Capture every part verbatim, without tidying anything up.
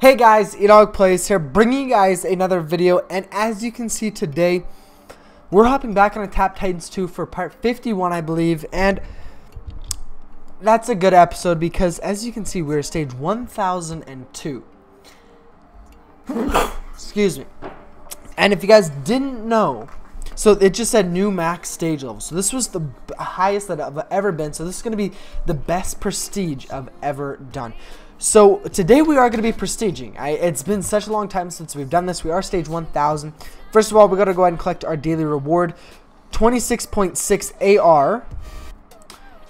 Hey guys, EdogPlays here, bringing you guys another video, and as you can see today, we're hopping back on a Tap Titans two for part fifty-one, I believe, and that's a good episode because, as you can see, we're stage one thousand two. Excuse me. And if you guys didn't know, so it just said new max stage level. So this was the highest that I've ever been, so this is going to be the best prestige I've ever done. So today we are going to be prestiging. I, it's been such a long time since we've done this. We are stage one thousand. First of all, we got to go ahead and collect our daily reward, twenty-six point six A R,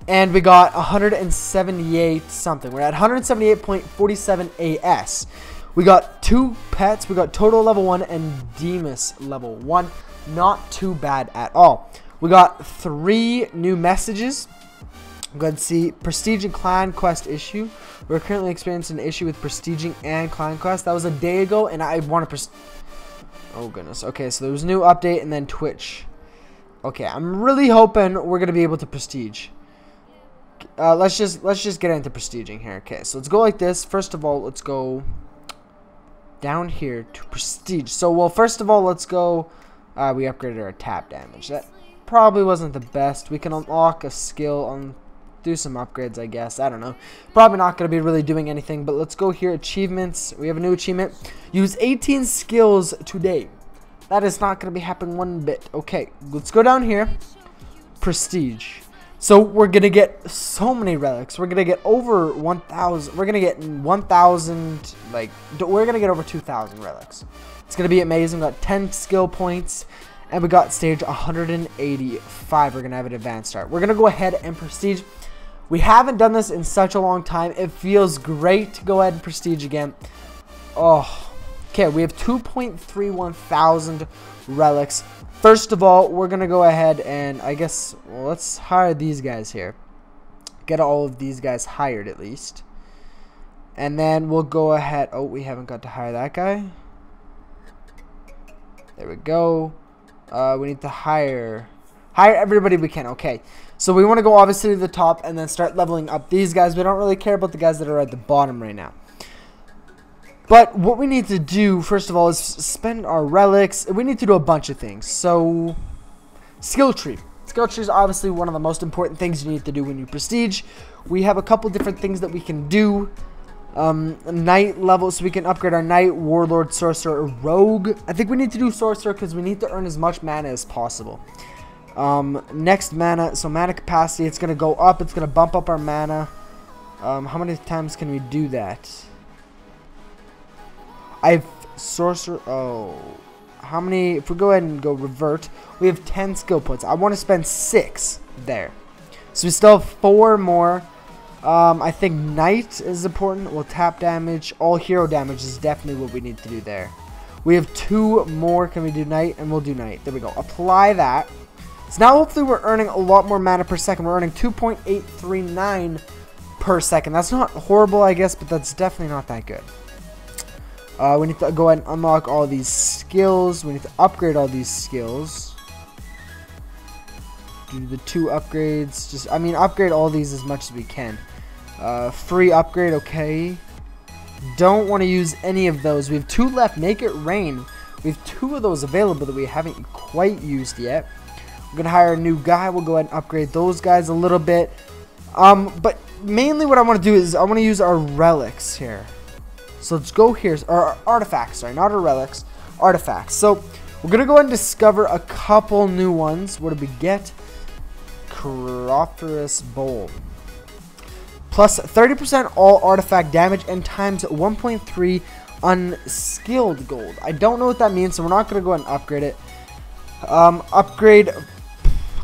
and we got one hundred seventy-eight something. We're at one hundred seventy-eight point four seven A S. We got two pets. We got Toto level one and Demas level one. Not too bad at all. We got three new messages. Go ahead and see prestige and clan quest issue. We're currently experiencing an issue with prestiging and clan quest. That was a day ago, and I want to pres- oh goodness. Okay, so there was a new update, and then Twitch. Okay, I'm really hoping we're gonna be able to prestige. Uh, let's just let's just get into prestiging here. Okay, so let's go like this. First of all, let's go down here to prestige. So well, first of all, let's go. Uh, we upgraded our tap damage. That probably wasn't the best. We can unlock a skill on. Do some upgrades, I guess. I don't know. Probably not going to be really doing anything, but let's go here. Achievements. We have a new achievement. Use eighteen skills today. That is not going to be happening one bit. Okay, let's go down here. Prestige. So we're going to get so many relics. We're going to get over one thousand. We're going to get one thousand, like, we're going to get over two thousand relics. It's going to be amazing. We got ten skill points. And we got stage one hundred eighty-five. We're going to have an advanced start. We're going to go ahead and prestige. We haven't done this in such a long time. It feels great to go ahead and prestige again. Oh, okay. We have two point three one thousand relics. First of all, we're going to go ahead and I guess well, let's hire these guys here. Get all of these guys hired at least. And then we'll go ahead. Oh, we haven't got to hire that guy. There we go. Uh, we need to hire. Hire everybody we can. Okay, so we want to go obviously to the top and then start leveling up these guys. We don't really care about the guys that are at the bottom right now. But what we need to do first of all is spend our relics. We need to do a bunch of things. So skill tree. Skill tree is obviously one of the most important things you need to do when you prestige. We have a couple different things that we can do. Um, knight level, so we can upgrade our knight, warlord, sorcerer, rogue. I think we need to do sorcerer because we need to earn as much mana as possible. Um, next mana, so mana capacity, it's gonna go up. It's gonna bump up our mana. Um, how many times can we do that? I've sorcerer. Oh, how many? If we go ahead and go revert, we have ten skill points. I want to spend six there, so we still have four more. Um, I think knight is important. Well, tap damage, all hero damage is definitely what we need to do there. We have two more. Can we do knight? And we'll do knight. There we go. Apply that. So now hopefully we're earning a lot more mana per second. We're earning two point eight three nine per second. That's not horrible, I guess, but that's definitely not that good. Uh, we need to go ahead and unlock all these skills. We need to upgrade all these skills. Do the two upgrades. Just, I mean, upgrade all these as much as we can. Uh, free upgrade, okay. Don't want to use any of those. We have two left. Make it rain. We have two of those available that we haven't quite used yet. We're going to hire a new guy. We'll go ahead and upgrade those guys a little bit. Um, but mainly what I want to do is I want to use our relics here. So let's go here. Our, our artifacts, sorry. Not our relics. Artifacts. So we're going to go ahead and discover a couple new ones. What did we get? Cropherous Bowl. Plus thirty percent all artifact damage and times one point three unskilled gold. I don't know what that means, so we're not going to go ahead and upgrade it. Um, upgrade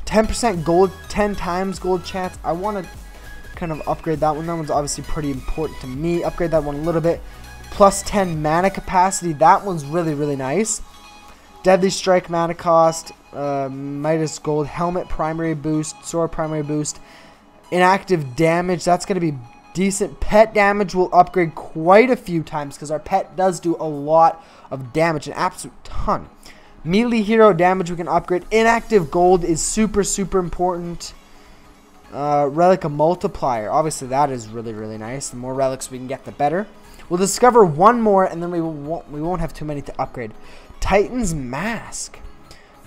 ten percent gold, ten times gold chance. I want to kind of upgrade that one. That one's obviously pretty important to me. Upgrade that one a little bit. Plus ten mana capacity. That one's really, really nice. Deadly Strike mana cost, uh, Midas Gold, Helmet primary boost, Sword primary boost, inactive damage, that's going to be decent. Pet damage will upgrade quite a few times because our pet does do a lot of damage, an absolute ton. Melee hero damage we can upgrade. Inactive gold is super, super important. Uh, Relic a multiplier, obviously that is really, really nice. The more relics we can get, the better. We'll discover one more, and then we won't, we won't have too many to upgrade. Titan's Mask.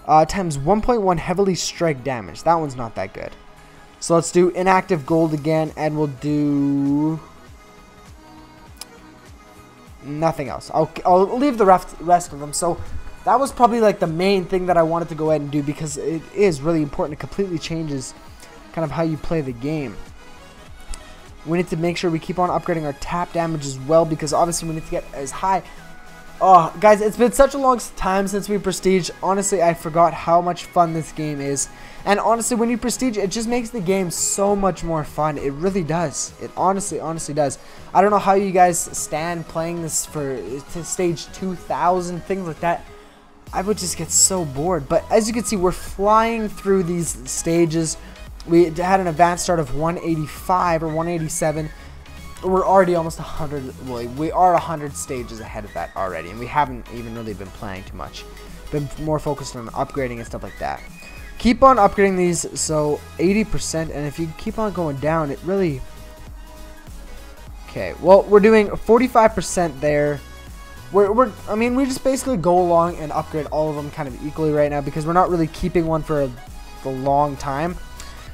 Uh, times one point one heavily strike damage. That one's not that good. So let's do inactive gold again, and we'll do nothing else. I'll, I'll leave the rest, rest of them. So that was probably like the main thing that I wanted to go ahead and do, because it is really important. It completely changes kind of how you play the game. We need to make sure we keep on upgrading our tap damage as well, because obviously we need to get as high. Oh, guys, it's been such a long time since we prestige. Honestly, I forgot how much fun this game is. And honestly, when you prestige, it just makes the game so much more fun. It really does. It honestly, honestly does. I don't know how you guys stand playing this for to stage two thousand, things like that. I would just get so bored. But as you can see, we're flying through these stages. We had an advanced start of one eighty-five or one eighty-seven. We're already almost one hundred, well, we are one hundred stages ahead of that already, and we haven't even really been playing too much. Been more focused on upgrading and stuff like that. Keep on upgrading these, so eighty percent, and if you keep on going down, it really... Okay, well, we're doing forty-five percent there. We're, we're, I mean, we just basically go along and upgrade all of them kind of equally right now, because we're not really keeping one for a, a long time.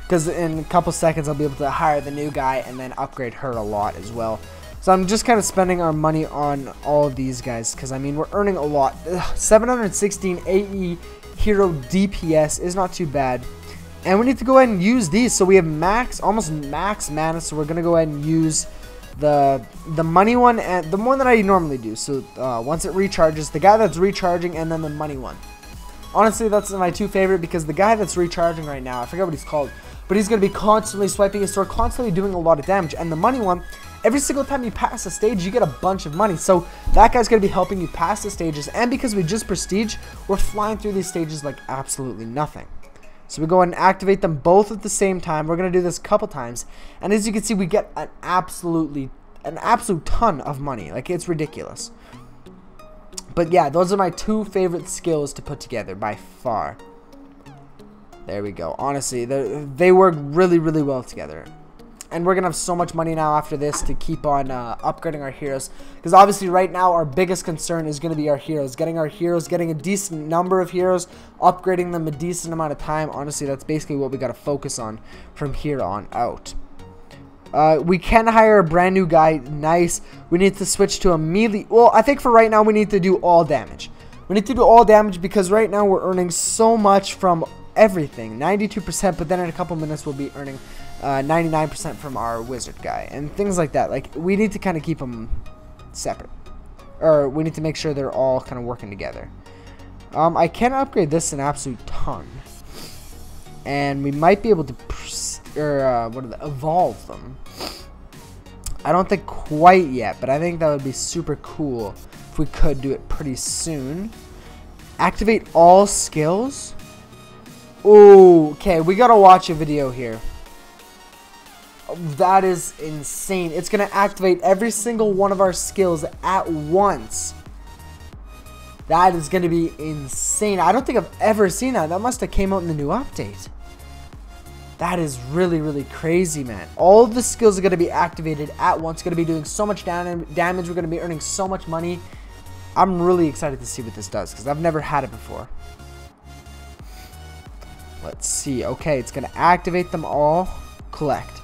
Because in a couple seconds, I'll be able to hire the new guy and then upgrade her a lot as well. So I'm just kind of spending our money on all of these guys. Because, I mean, we're earning a lot. Ugh, seven hundred sixteen A E Hero D P S is not too bad. And we need to go ahead and use these. So we have max, almost max mana. So we're going to go ahead and use the the money one. And the one that I normally do. So uh, once it recharges, the guy that's recharging and then the money one. Honestly, that's my two favorite, because the guy that's recharging right now, I forget what he's called. But he's going to be constantly swiping his sword, constantly doing a lot of damage. And the money one, every single time you pass a stage, you get a bunch of money. So that guy's going to be helping you pass the stages. And because we just prestige, we're flying through these stages like absolutely nothing. So we go ahead and activate them both at the same time. We're going to do this a couple times. And as you can see, we get an absolutely, an absolute ton of money. Like, it's ridiculous. But yeah, those are my two favorite skills to put together by far. There we go. Honestly, they work really, really well together. And we're going to have so much money now after this to keep on uh, upgrading our heroes. Because obviously right now our biggest concern is going to be our heroes. Getting our heroes, getting a decent number of heroes, upgrading them a decent amount of time. Honestly, that's basically what we got to focus on from here on out. Uh, we can hire a brand new guy. Nice. We need to switch to a melee. Well, I think for right now we need to do all damage. We need to do all damage because right now we're earning so much from everything, ninety-two percent, but then in a couple minutes we'll be earning ninety-nine percent uh, from our wizard guy and things like that. Like, we need to kind of keep them separate, or we need to make sure they're all kind of working together. um, I can upgrade this an absolute ton, and we might be able to pers or uh, what are they, evolve them. I don't think quite yet, but I think that would be super cool if we could do it pretty soon. Activate all skills. Ooh, okay, we gotta watch a video here. That is insane. It's gonna activate every single one of our skills at once. That is gonna be insane. I don't think I've ever seen that. That must have came out in the new update. That is really, really crazy, man. All the skills are gonna be activated at once. Gonna be doing so much dam damage. We're gonna be earning so much money. I'm really excited to see what this does, because I've never had it before. Let's see. Okay, it's going to activate them all. Collect.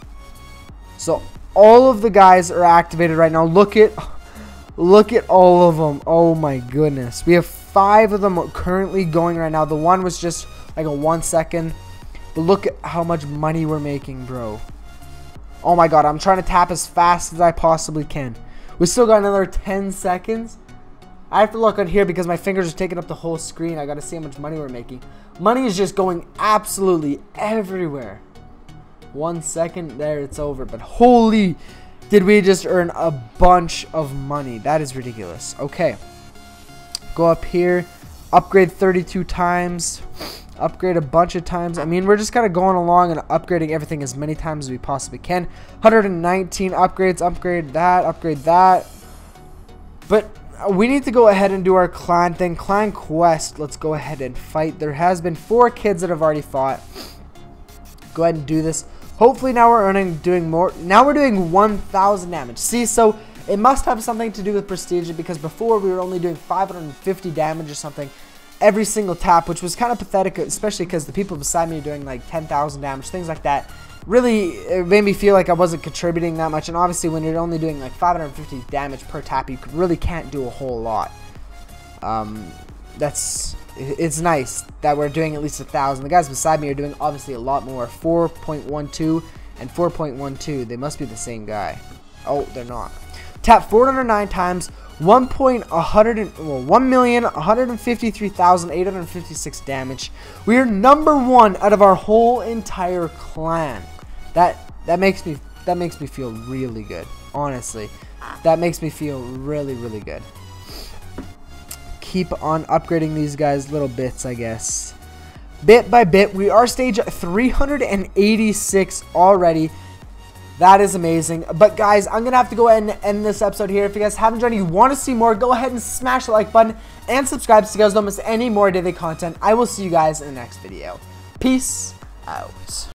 So all of the guys are activated right now. Look at look at all of them. Oh my goodness. We have five of them currently going right now. The one was just like a one second. But look at how much money we're making, bro. Oh my god. I'm trying to tap as fast as I possibly can. We still got another ten seconds. I have to look on here because my fingers are taking up the whole screen. I gotta see how much money we're making. Money is just going absolutely everywhere. One second, there, it's over. But holy, did we just earn a bunch of money. That is ridiculous. Okay. Go up here. Upgrade thirty-two times. Upgrade a bunch of times. I mean, we're just kind of going along and upgrading everything as many times as we possibly can. one hundred nineteen upgrades. Upgrade that. Upgrade that. But we need to go ahead and do our clan thing. Clan quest. Let's go ahead and fight. There has been four kids that have already fought. Go ahead and do this. Hopefully now we're earning doing more. Now we're doing one thousand damage. See, so It must have something to do with prestige, because before we were only doing five hundred fifty damage or something every single tap, which was kind of pathetic, especially because the people beside me were doing like ten thousand damage, things like that. Really, it made me feel like I wasn't contributing that much, and obviously when you're only doing like five hundred fifty damage per tap, you really can't do a whole lot. Um, that's, it's nice that we're doing at least a thousand. The guys beside me are doing obviously a lot more, four point one two and four point one two. They must be the same guy. Oh, they're not. Tap four hundred nine times, one million one hundred fifty-three thousand eight hundred fifty-six damage. We are number one out of our whole entire clan. That that makes me that makes me feel really good. Honestly, that makes me feel really really good. Keep on upgrading these guys little bits, I guess. Bit by bit, we are stage three hundred eighty-six already. That is amazing. But guys, I'm going to have to go ahead and end this episode here. If you guys haven't joined and you want to see more, go ahead and smash the like button and subscribe so you guys don't miss any more daily content. I will see you guys in the next video. Peace out.